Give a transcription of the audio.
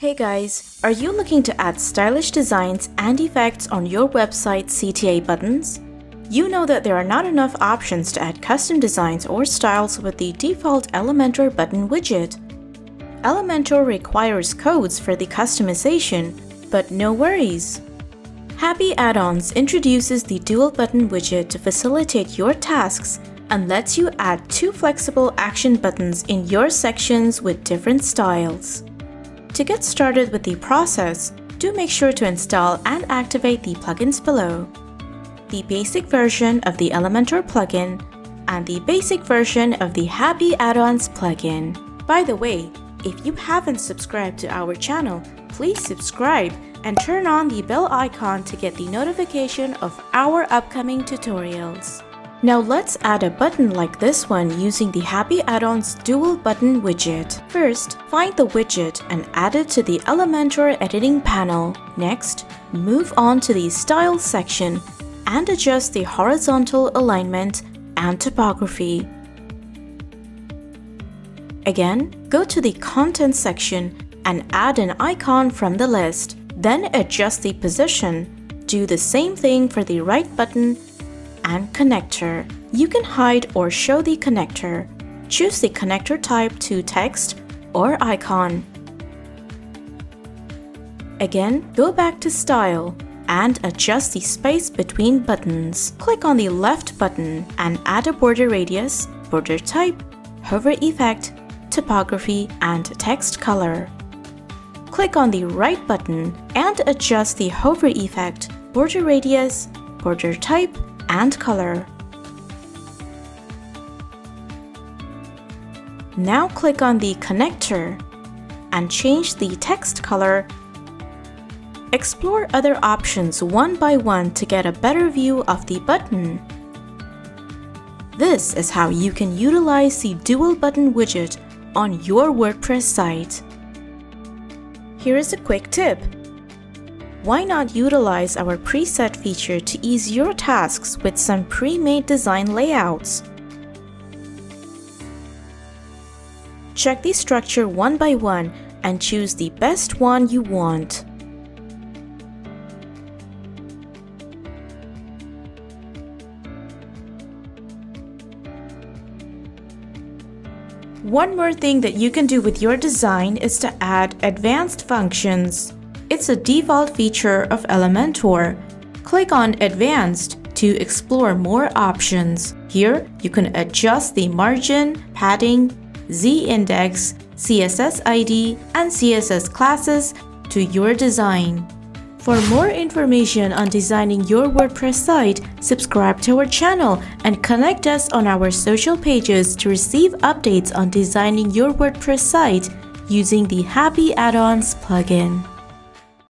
Hey guys, are you looking to add stylish designs and effects on your website CTA buttons? You know that there are not enough options to add custom designs or styles with the default Elementor button widget. Elementor requires codes for the customization, but no worries. Happy Addons introduces the dual button widget to facilitate your tasks and lets you add two flexible action buttons in your sections with different styles. To get started with the process, do make sure to install and activate the plugins below, the basic version of the Elementor plugin and the basic version of the Happy Addons plugin. By the way, if you haven't subscribed to our channel, please subscribe and turn on the bell icon to get the notification of our upcoming tutorials. Now let's add a button like this one using the Happy Addons dual button widget. First, find the widget and add it to the Elementor editing panel. Next, move on to the Style section and adjust the horizontal alignment and typography. Again, go to the Content section and add an icon from the list. Then adjust the position. Do the same thing for the right button and connector. You can hide or show the connector. Choose the connector type to text or icon. Again, go back to Style and adjust the space between buttons. Click on the left button and add a border radius, border type, hover effect, typography, and text color. Click on the right button and adjust the hover effect, border radius, border type, and color. Now click on the connector and change the text color. Explore other options one by one to get a better view of the button. This is how you can utilize the dual button widget on your WordPress site. Here is a quick tip. Why not utilize our preset feature to ease your tasks with some pre-made design layouts? Check the structure one by one and choose the best one you want. One more thing that you can do with your design is to add advanced functions. It's a default feature of Elementor. Click on Advanced to explore more options. Here, you can adjust the margin, padding, z-index, CSS ID, and CSS classes to your design. For more information on designing your WordPress site, subscribe to our channel and connect us on our social pages to receive updates on designing your WordPress site using the Happy Addons plugin.